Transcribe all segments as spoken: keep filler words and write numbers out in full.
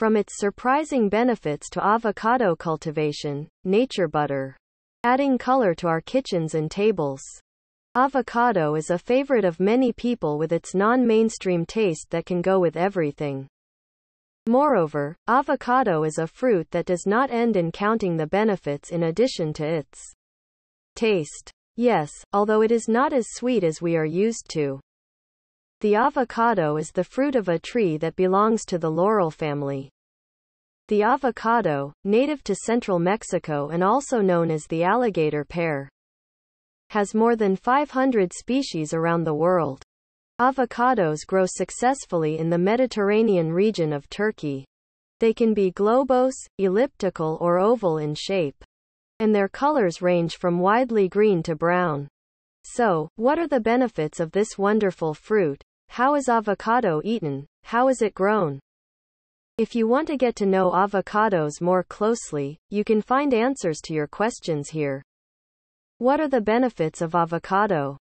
From its surprising benefits to avocado cultivation, nature butter. Adding color to our kitchens and tables. Avocado is a favorite of many people with its non-mainstream taste that can go with everything. Moreover, avocado is a fruit that does not end in counting the benefits in addition to its taste. Yes, although it is not as sweet as we are used to. The avocado is the fruit of a tree that belongs to the laurel family. The avocado, native to central Mexico and also known as the alligator pear, has more than five hundred species around the world. Avocados grow successfully in the Mediterranean region of Turkey. They can be globose, elliptical or oval in shape. And their colors range from widely green to brown. So, what are the benefits of this wonderful fruit? How is avocado eaten? How is it grown? If you want to get to know avocados more closely, you can find answers to your questions here. What are the benefits of avocado?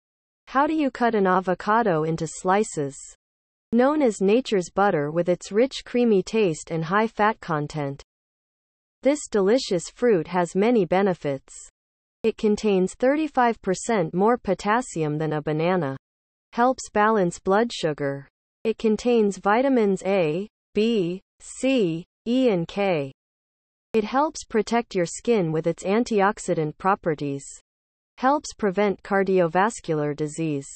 How do you cut an avocado into slices? Known as nature's butter with its rich creamy taste and high fat content. This delicious fruit has many benefits. It contains thirty-five percent more potassium than a banana. Helps balance blood sugar. It contains vitamins A, B, C, E and K. It helps protect your skin with its antioxidant properties. Helps prevent cardiovascular disease.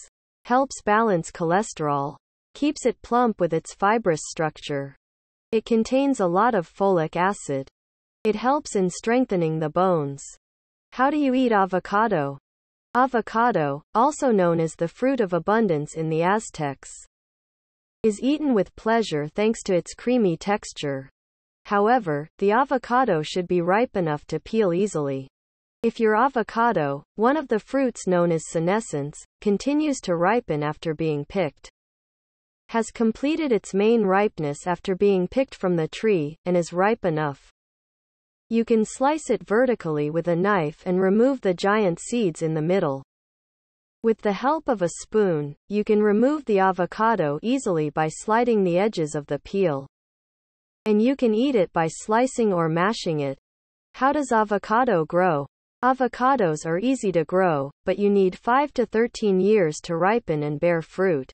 Helps balance cholesterol. Keeps it plump with its fibrous structure. It contains a lot of folic acid. It helps in strengthening the bones. How do you eat avocado? Avocado, also known as the fruit of abundance in the Aztecs, is eaten with pleasure thanks to its creamy texture. However, the avocado should be ripe enough to peel easily. If your avocado, one of the fruits known as senescence, continues to ripen after being picked, has completed its main ripeness after being picked from the tree, and is ripe enough, you can slice it vertically with a knife and remove the giant seeds in the middle. With the help of a spoon, you can remove the avocado easily by sliding the edges of the peel. And you can eat it by slicing or mashing it. How does avocado grow? Avocados are easy to grow, but you need five to thirteen years to ripen and bear fruit.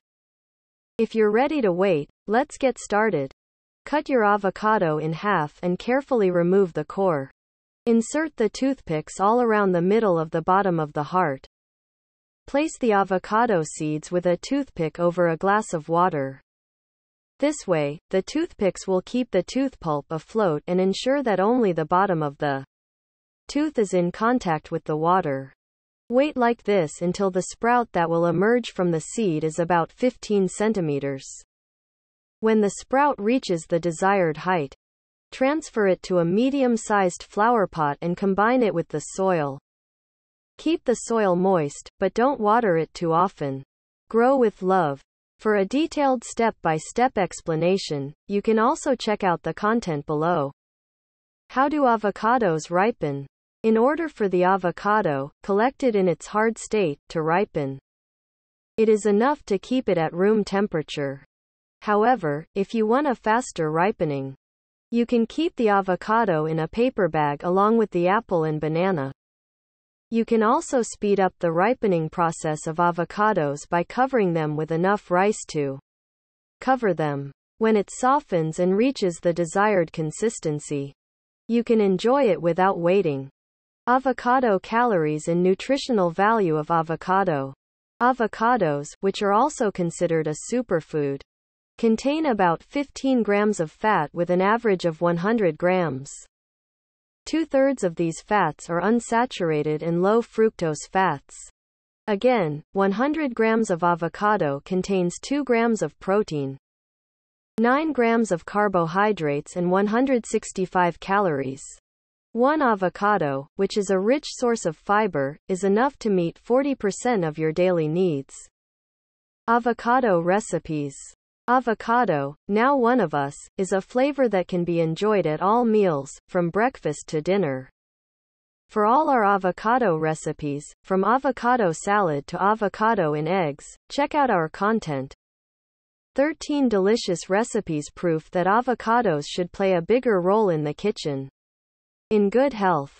If you're ready to wait, let's get started. Cut your avocado in half and carefully remove the core. Insert the toothpicks all around the middle of the bottom of the heart. Place the avocado seeds with a toothpick over a glass of water. This way, the toothpicks will keep the tooth pulp afloat and ensure that only the bottom of the tooth is in contact with the water. Wait like this until the sprout that will emerge from the seed is about fifteen centimeters. When the sprout reaches the desired height, transfer it to a medium-sized flower pot and combine it with the soil. Keep the soil moist, but don't water it too often. Grow with love. For a detailed step-by-step explanation, you can also check out the content below. How do avocados ripen? In order for the avocado, collected in its hard state, to ripen, it is enough to keep it at room temperature. However, if you want a faster ripening, you can keep the avocado in a paper bag along with the apple and banana. You can also speed up the ripening process of avocados by covering them with enough rice to cover them. When it softens and reaches the desired consistency, you can enjoy it without waiting. Avocado calories and nutritional value of avocado. Avocados, which are also considered a superfood, contain about fifteen grams of fat with an average of one hundred grams. Two-thirds of these fats are unsaturated and low-fructose fats. Again, one hundred grams of avocado contains two grams of protein, nine grams of carbohydrates and one hundred sixty-five calories. One avocado, which is a rich source of fiber, is enough to meet forty percent of your daily needs. Avocado recipes. Avocado, now one of us, is a flavor that can be enjoyed at all meals, from breakfast to dinner. For all our avocado recipes, from avocado salad to avocado in eggs, check out our content thirteen delicious recipes prove that avocados should play a bigger role in the kitchen. In good health,